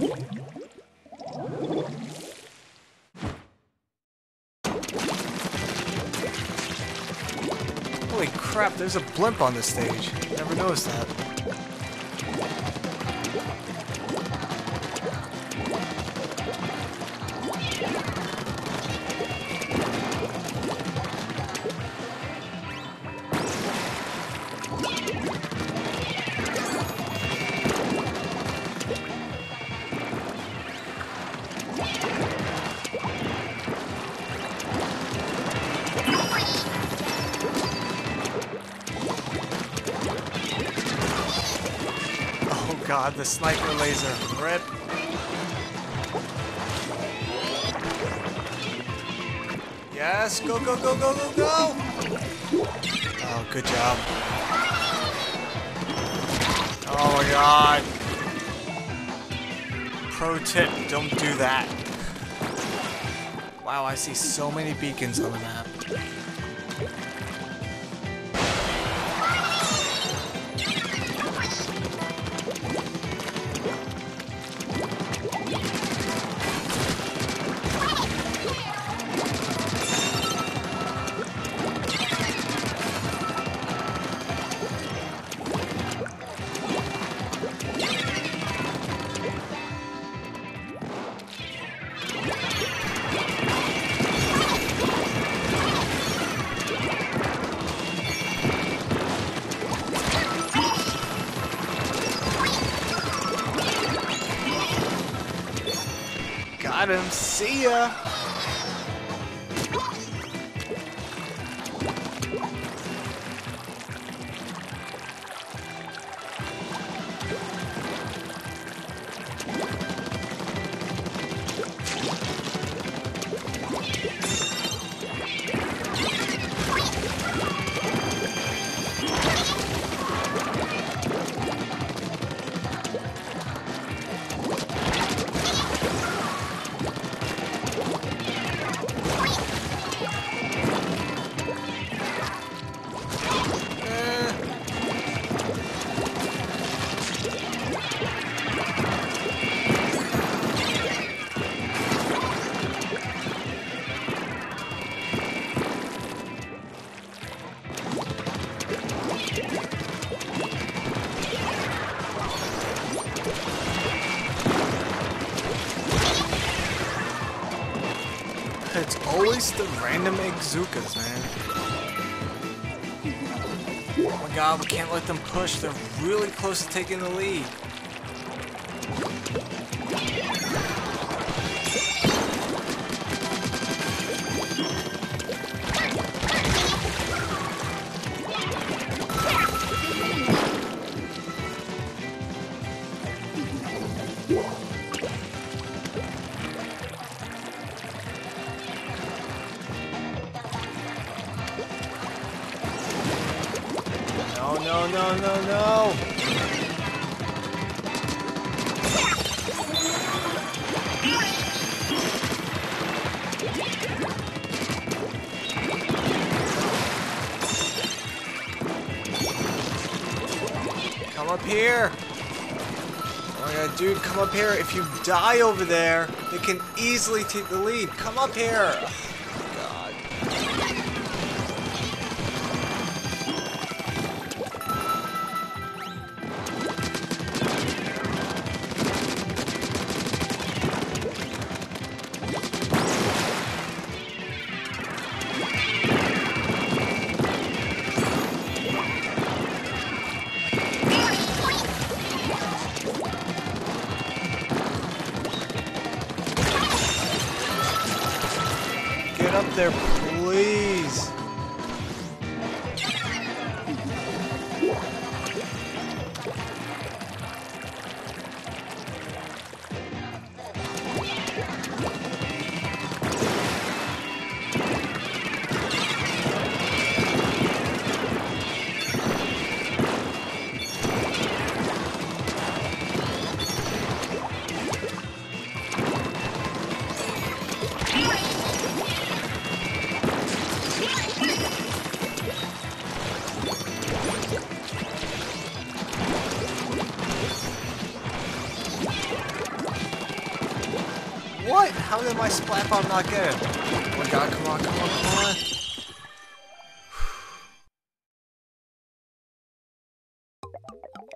Holy crap, there's a blimp on this stage. Never noticed that. God, the sniper laser. Rip. Yes, go, go, go, go, go, go! Oh, good job. Oh my God. Pro tip, don't do that. Wow, I see so many beacons on the map. Got him. See ya. It's always the random Exookas, man. Oh my God, we can't let them push. They're really close to taking the lead. No, no, no, no! Come up here! Oh my God, dude, come up here. If you die over there, they can easily take the lead. Come up here! Get up there, please. What? How did my splat bomb not get him? Oh my god, come on, come on, come on.